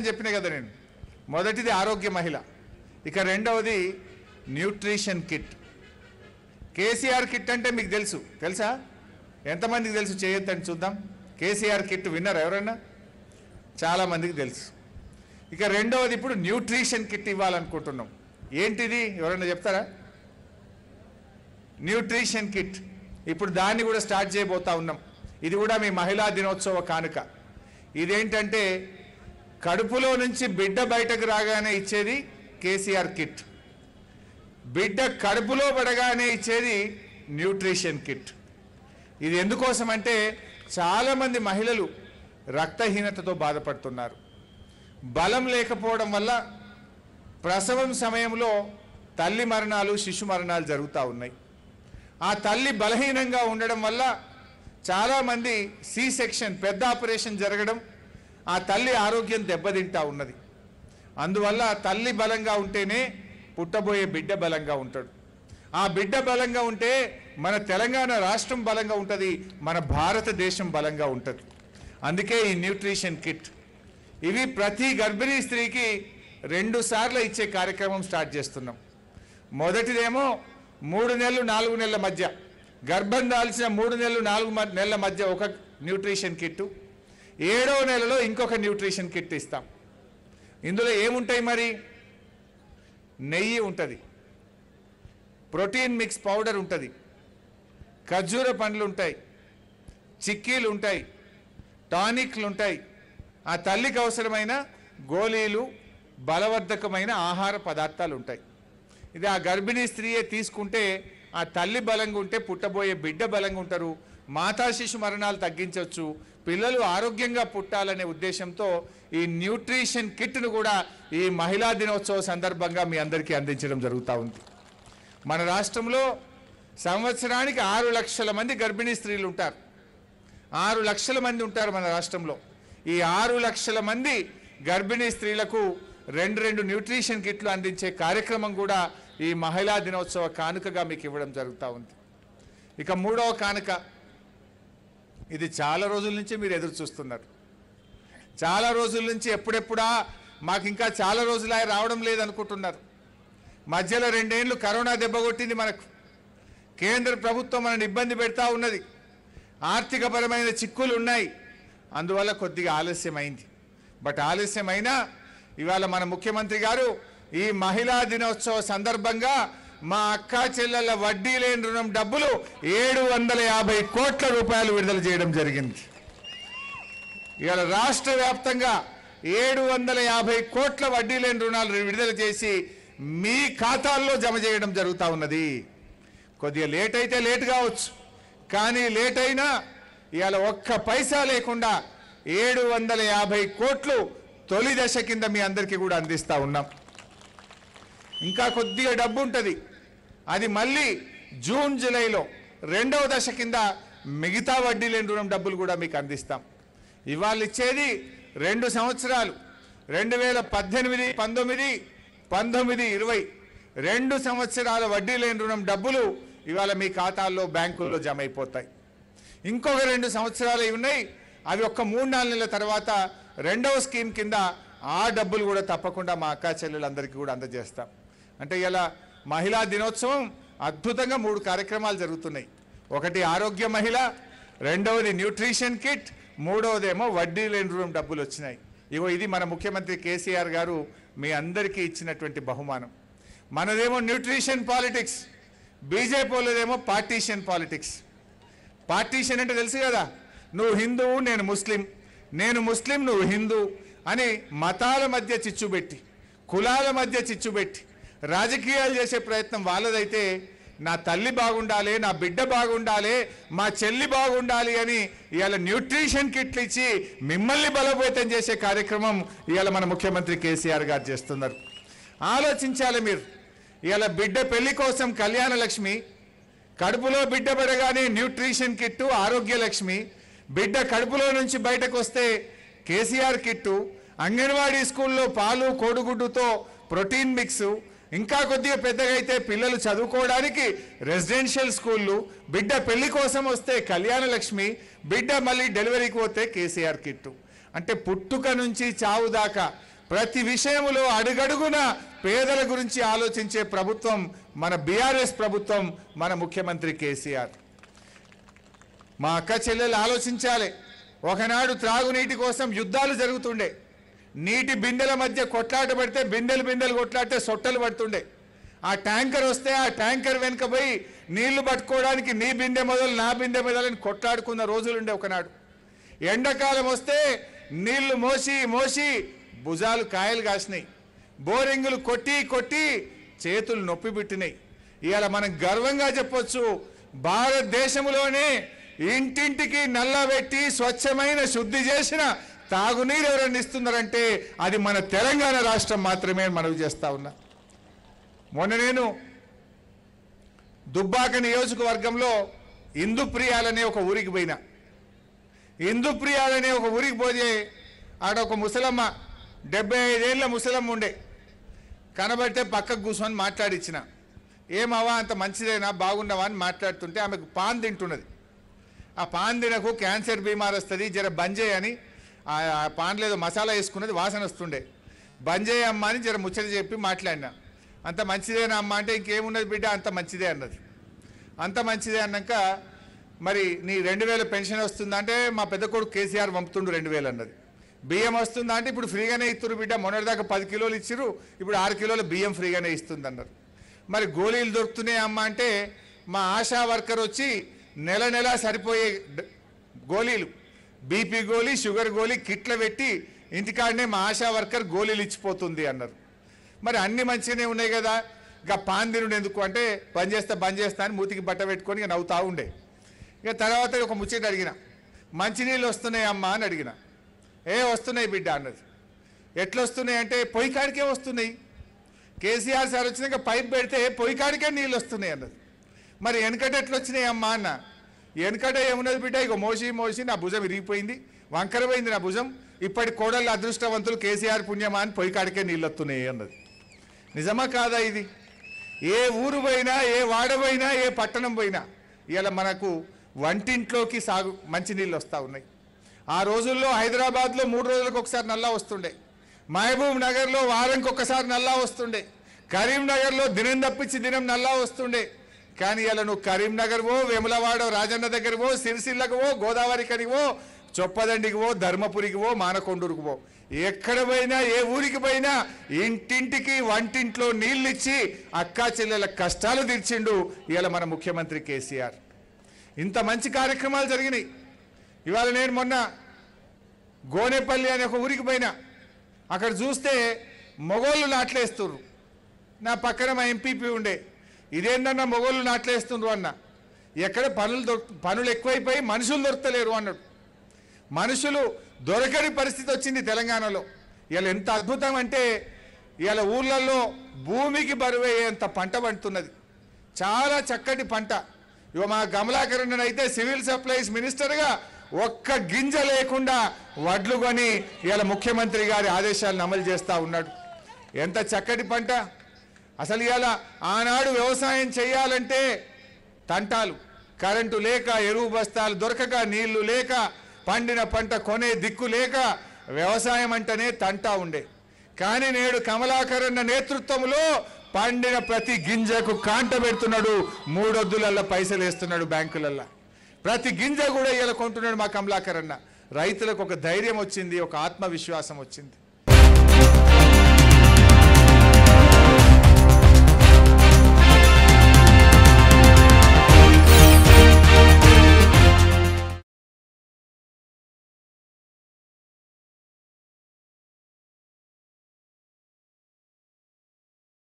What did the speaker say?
అని చెప్పినా కదా నేను. మొదటిది ఆరోగ్య మహిళ, ఇక రెండవది న్యూట్రిషన్ కిట్. కేసీఆర్ కిట్ అంటే మీకు తెలుసు, తెలుసా? ఎంతమందికి తెలుసు? చేయొద్దని చూద్దాం. కేసీఆర్ కిట్ విన్నారు ఎవరైనా? చాలామందికి తెలుసు. ఇక రెండవది ఇప్పుడు న్యూట్రిషన్ కిట్ ఇవ్వాలనుకుంటున్నాం. ఏంటిది ఎవరైనా చెప్తారా? న్యూట్రిషన్ కిట్ ఇప్పుడు దాన్ని కూడా స్టార్ట్ చేయబోతా ఉన్నాం. ఇది కూడా మీ మహిళా దినోత్సవ కానుక. ఇదేంటంటే కడుపులో నుంచి బిడ్డ బయటకు రాగానే ఇచ్చేది కేసీఆర్ కిట్, బిడ్డ కడుపులో పడగానే ఇచ్చేది న్యూట్రిషన్ కిట్. ఇది ఎందుకోసం అంటే చాలామంది మహిళలు రక్తహీనతతో బాధపడుతున్నారు. బలం లేకపోవడం వల్ల ప్రసవం సమయంలో తల్లి మరణాలు, శిశు మరణాలు జరుగుతూ ఉన్నాయి. ఆ తల్లి బలహీనంగా ఉండడం వల్ల చాలామంది సి సెక్షన్, పెద్ద ఆపరేషన్ జరగడం, ఆ తల్లి ఆరోగ్యం దెబ్బతింటూ ఉన్నది. అందువల్ల తల్లి బలంగా ఉంటేనే పుట్టబోయే బిడ్డ బలంగా ఉంటాడు. ఆ బిడ్డ బలంగా ఉంటే మన తెలంగాణ రాష్ట్రం బలంగా ఉంటుంది, మన భారతదేశం బలంగా ఉంటుంది. అందుకే ఈ న్యూట్రిషన్ కిట్ ఇవి ప్రతి గర్భిణీ స్త్రీకి 2 సార్లు ఇచ్చే కార్యక్రమం స్టార్ట్ చేస్తున్నాం. మొదటిదేమో 3 నెలలు 4 నెలల మధ్య, గర్భం దాల్చిన 3 నెలలు 4 నెలల మధ్య ఒక న్యూట్రిషన్ కిట్, 7వ నెలలో ఇంకొక న్యూట్రిషన్ కిట్ ఇస్తాం. ఇందులో ఏముంటాయి మరి? నెయ్యి ఉంటుంది, ప్రోటీన్ మిక్స్ పౌడర్ ఉంటుంది, ఖర్జూర పండ్లు ఉంటాయి, చిక్కీలు ఉంటాయి, టానిక్లు ఉంటాయి, ఆ తల్లికి అవసరమైన గోళీలు, బలవర్ధకమైన ఆహార పదార్థాలు ఉంటాయి. ఇది ఆ గర్భిణీ స్త్రీయే తీసుకుంటే ఆ తల్లి బలంగా ఉంటే పుట్టబోయే బిడ్డ బలంగా ఉంటారు, మాతా శిశు మరణాలు తగ్గించవచ్చు, పిల్లలు ఆరోగ్యంగా పుట్టాలనే ఉద్దేశంతో ఈ న్యూట్రిషన్ కిట్ను కూడా ఈ మహిళా దినోత్సవ సందర్భంగా మీ అందరికీ అందించడం జరుగుతూ ఉంది. మన రాష్ట్రంలో సంవత్సరానికి 6 లక్షల మంది గర్భిణీ స్త్రీలు ఉంటారు. 6 లక్షల మంది ఉంటారు మన రాష్ట్రంలో. ఈ 6 లక్షల మంది గర్భిణీ స్త్రీలకు 2 న్యూట్రిషన్ కిట్లు అందించే కార్యక్రమం కూడా ఈ మహిళా దినోత్సవ కానుకగా మీకు ఇవ్వడం జరుగుతూ ఉంది. ఇక 3వ కానుక, ఇది చాలా రోజుల నుంచి మీరు ఎదురు చూస్తున్నారు. చాలా రోజుల నుంచి ఎప్పుడెప్పుడా మాకు ఇంకా చాలా రోజులు రావడం లేదనుకుంటున్నారు. మధ్యలో 2 ఏళ్ళు కరోనా దెబ్బ కొట్టింది మనకు. కేంద్ర ప్రభుత్వం మనని ఇబ్బంది పెడతా ఉన్నది, ఆర్థికపరమైన చిక్కులు ఉన్నాయి. అందువల్ల కొద్దిగా ఆలస్యమైంది. బట్ ఆలస్యమైనా ఇవాళ మన ముఖ్యమంత్రి గారు ఈ మహిళా దినోత్సవ సందర్భంగా మా అక్క చెల్లెల వడ్డీ లేని రుణం డబ్బులు 750 కోట్ల రూపాయలు విడుదల చేయడం జరిగింది. ఇవాళ రాష్ట్ర వ్యాప్తంగా 750 కోట్ల వడ్డీ లేని రుణాలు విడుదల చేసి మీ ఖాతాల్లో జమ చేయడం జరుగుతూ ఉన్నది. కొద్దిగా లేట్ అయితే లేట్ కావచ్చు, కానీ లేట్ అయినా ఇవాళ ఒక్క పైసా లేకుండా 750 కోట్లు తొలి దశ కింద మీ అందరికీ కూడా అందిస్తూ ఉన్నాం. ఇంకా కొద్దిగా డబ్బు ఉంటుంది, అది మళ్ళీ జూన్ జూలైలో 2వ దశ కింద మిగతా వడ్డీ లేని రుణం డబ్బులు కూడా మీకు అందిస్తాం. ఇవాళ ఇచ్చేది 2 సంవత్సరాలు, 2018, 19, 19, 20 2 సంవత్సరాల వడ్డీ లేని రుణం డబ్బులు ఇవాళ మీ ఖాతాల్లో బ్యాంకుల్లో జమ అయిపోతాయి. ఇంకొక 2 సంవత్సరాలు ఉన్నాయి, అవి ఒక్క 3-4 నెలల తర్వాత 2వ స్కీమ్ కింద ఆ డబ్బులు కూడా తప్పకుండా మా అక్కా చెల్లెలందరికీ కూడా అందజేస్తాం. అంటే ఇలా మహిళా దినోత్సవం అద్భుతంగా 3 కార్యక్రమాలు జరుగుతున్నాయి. ఒకటి ఆరోగ్య మహిళ, 2వది న్యూట్రిషన్ కిట్, 3వదేమో వడ్డీ లేని రుణం డబ్బులు వచ్చినాయి. ఇగో ఇది మన ముఖ్యమంత్రి కేసీఆర్ గారు మీ అందరికీ ఇచ్చినటువంటి బహుమానం. మనదేమో న్యూట్రిషన్ పాలిటిక్స్, బీజేపీలోదేమో పార్టీషన్ పాలిటిక్స్. పార్టీషన్ అంటే తెలుసు కదా, నువ్వు హిందువు నేను ముస్లిం, నేను ముస్లిం నువ్వు హిందూ అని మతాల మధ్య చిచ్చుబెట్టి, కులాల మధ్య చిచ్చుబెట్టి రాజకీయాలు చేసే ప్రయత్నం వాళ్ళదైతే, నా తల్లి బాగుండాలి, నా బిడ్డ బాగుండాలి, మా చెల్లి బాగుండాలి అని ఇవాళ న్యూట్రిషన్ కిట్లు ఇచ్చి మిమ్మల్ని బలోపేతం చేసే కార్యక్రమం ఇవాళ మన ముఖ్యమంత్రి కేసీఆర్ గారు చేస్తున్నారు. ఆలోచించాలి మీరు. ఇవాళ బిడ్డ పెళ్లి కోసం కళ్యాణ లక్ష్మి, కడుపులో బిడ్డ పడగానే న్యూట్రిషన్ కిట్టు ఆరోగ్య లక్ష్మి, బిడ్డ కడుపులో నుంచి బయటకు వస్తే కేసీఆర్ కిట్టు, అంగన్వాడీ స్కూల్లో పాలు కోడిగుడ్డుతో ప్రోటీన్ మిక్స్, ఇంకా కొద్దిగా పెద్దగా అయితే పిల్లలు చదువుకోవడానికి రెసిడెన్షియల్ స్కూళ్ళు, బిడ్డ పెళ్లి కోసం వస్తే కళ్యాణ లక్ష్మి, బిడ్డ మళ్ళీ డెలివరీకి పోతే కేసీఆర్ కిట్టు. అంటే పుట్టుక నుంచి చావు దాకా ప్రతి విషయంలో అడుగడుగున పేదల గురించి ఆలోచించే ప్రభుత్వం మన బీఆర్ఎస్ ప్రభుత్వం, మన ముఖ్యమంత్రి కేసీఆర్. మా అక్క చెల్లెలు ఆలోచించాలి. ఒకనాడు త్రాగునీటి కోసం యుద్ధాలు జరుగుతుండే, నీటి బిందెల మధ్య కొట్లాట పడితే బిందెలు బిందెలు కొట్లాడితే సొట్టలు పడుతుండే. ఆ ట్యాంకర్ వస్తే ఆ ట్యాంకర్ వెనుక పోయి నీళ్లు పట్టుకోవడానికి నీ బిందె మొదలు నా బిందె మొదలని కొట్లాడుకున్న రోజులుండే ఒకనాడు. ఎండాకాలం వస్తే నీళ్లు మోసి మోసి భుజాలు కాయలు కాసినాయి, బోరింగులు కొట్టి కొట్టి చేతులు నొప్పి పెట్టినాయి. ఇవాళ మనం గర్వంగా చెప్పొచ్చు, భారతదేశంలోనే ఇంటింటికి నల్లబెట్టి స్వచ్ఛమైన శుద్ధి చేసిన తాగునీరు ఎవరైనా ఇస్తున్నారంటే అది మన తెలంగాణ రాష్ట్రం మాత్రమే మనవి చేస్తా ఉన్నా. మొన్న నేను దుబ్బాక నియోజకవర్గంలో ఇందుప్రియాలనే ఒక ఊరికి పోయినా. ఇందుప్రియాలనే ఒక ఊరికి పోతే ఆడ ఒక ముసలమ్మ, 75 ఏళ్ళ ముసలమ్మ ఉండే. కనబడితే పక్కకు కూర్చొని మాట్లాడిచ్చిన, ఏమవా అంత మంచిదైనా బాగున్నావా అని మాట్లాడుతుంటే ఆమెకు పాన్ తింటున్నది. ఆ పాన్ తినకు క్యాన్సర్ బీమార్ వస్తుంది, జర బంజయ్ అని ఆ పాన్లేదో మసాలా వేసుకున్నది, వాసన వస్తుండే. బంజయ్ అమ్మ అని జర ముచ్చట చెప్పి మాట్లాడినా. అంత మంచిదేనా అమ్మ అంటే ఇంకేమున్నది బిడ్డ అంత మంచిదే అన్నది. అంత మంచిదే అన్నాక మరి నీ 2000 పెన్షన్ వస్తుందంటే మా పెద్ద కొడుకు కేసీఆర్ పంపుతుండు 2000 అన్నది. బియ్యం వస్తుందా అంటే ఇప్పుడు ఫ్రీగానే ఇస్తున్నారు బిడ్డ, మొన్నటిదాకా 10 కిలోలు ఇచ్చిరు, ఇప్పుడు 6 కిలోల బియ్యం ఫ్రీగానే ఇస్తుంది అన్నారు. మరి గోళీలు దొరుకుతున్నాయి అమ్మ అంటే మా ఆశా వర్కర్ వచ్చి నెల నెల సరిపోయే గోళీలు, బీపీ గోళీ షుగర్ గోళీ కిట్ల పెట్టి ఇంటికాడనే మా ఆశా వర్కర్ గోళీలు ఇచ్చిపోతుంది అన్నారు. మరి అన్ని మంచిగానే ఉన్నాయి కదా, ఇక పాందినుడు ఎందుకు అంటే బంద్ చేస్తా అని మూతికి బట్ట పెట్టుకొని నవ్వుతూ ఉండే. ఇక తర్వాత ఒక ముచ్చట అడిగిన, మంచినీళ్ళు వస్తున్నాయి అమ్మ అని అడిగిన. ఏ వస్తున్నాయి బిడ్డ అన్నది. ఎట్లా వస్తున్నాయి అంటే పొయ్యి కాడికే వస్తున్నాయి, కేసీఆర్ సార్ వచ్చినాక పైప్ పెడితే పొయ్యి కాడికే నీళ్ళు వస్తున్నాయి అన్నది. మరి వెనకట ఎట్లా వచ్చినాయి అమ్మా అన్న. వెనకట ఏమున్నది బిడ్డ, ఇక మోసి నా భుజం విరిగిపోయింది, వంకరపోయింది నా భుజం, ఇప్పటి కోడళ్ళు అదృష్టవంతులు కేసీఆర్ పుణ్యమా అని పొయ్యి కాడికే నీళ్ళు వస్తున్నాయి అన్నది. నిజమా కాదా ఇది? ఏ ఊరు పోయినా, ఏ వాడ పోయినా, ఏ పట్టణం పోయినా ఇలా మనకు వంటింట్లోకి మంచినీళ్ళు వస్తూ ఉన్నాయి. ఆ రోజుల్లో హైదరాబాద్లో 3 రోజులకు ఒకసారి నల్లా వస్తుండే, మహబూబ్ నగర్లో వారానికి ఒక్కసారి నల్లా వస్తుండే, కరీంనగర్లో దినం తప్పించి దినం నల్లా వస్తుండే. కానీ ఇలా నువ్వు కరీంనగర్వో, వేములవాడో, రాజన్న దగ్గరవో, సిరిసిల్లకువో, గోదావరికనివో, చొప్పదండికివో, ధర్మపురికివో, మానకొండూరుకువో, ఎక్కడ పోయినా, ఏ ఊరికి పోయినా ఇంటింటికి వంటింట్లో నీళ్ళిచ్చి అక్కా చెల్లెల కష్టాలు తీర్చిండు ఇవాళ మన ముఖ్యమంత్రి కేసీఆర్. ఇంత మంచి కార్యక్రమాలు జరిగినాయి. ఇవాళ నేను మొన్న గోనేపల్లి అనే ఒక ఊరికి పోయినా. అక్కడ చూస్తే మొగోళ్ళు నాట్లేస్తున్నారు. నా పక్కన మా ఎంపీపీ ఉండే, ఇదేందన్నా మొగోళ్ళు నాట్లేస్తున్నారు అన్న. ఎక్కడ పనులు ఎక్కువైపోయి మనుషులు దొరకలేరు అన్నాడు. మనుషులు దొరకని పరిస్థితి వచ్చింది తెలంగాణలో. ఇవాళ ఎంత అద్భుతం అంటే ఇవాళ ఊళ్ళల్లో భూమికి బరువేంత పంట పండుతున్నది, చాలా చక్కటి పంట. ఇవ మా కమలాకరణ్ అయితే సివిల్ సప్లైస్ మినిస్టర్గా ఒక్క గింజ లేకుండా వడ్లు కొని ఇవాళ ముఖ్యమంత్రి గారి ఆదేశాలను అమలు చేస్తూ ఉన్నాడు. ఎంత చక్కటి పంట అసలు. ఇవాళ ఆనాడు వ్యవసాయం చేయాలంటే తంటాలు, కరెంటు లేక, ఎరువు బస్తాలు దొరకక, నీళ్లు లేక, పండిన పంట కొనే దిక్కు లేక వ్యవసాయం అంటేనే తంటా ఉండే. కానీ నేడు కమలాకరణ నేతృత్వంలో పండిన ప్రతి గింజకు కాంట పెడుతున్నాడు, 3 వద్దులల్లా పైసలు వేస్తున్నాడు బ్యాంకులల్లా, ప్రతి గింజ కూడా ఇలా కొంటున్నాడు మా కమలాకరణ. రైతులకు ఒక ధైర్యం వచ్చింది, ఒక ఆత్మవిశ్వాసం వచ్చింది.